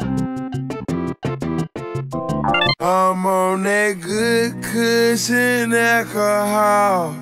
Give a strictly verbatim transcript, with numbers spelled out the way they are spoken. I'm on that good cushion alcohol.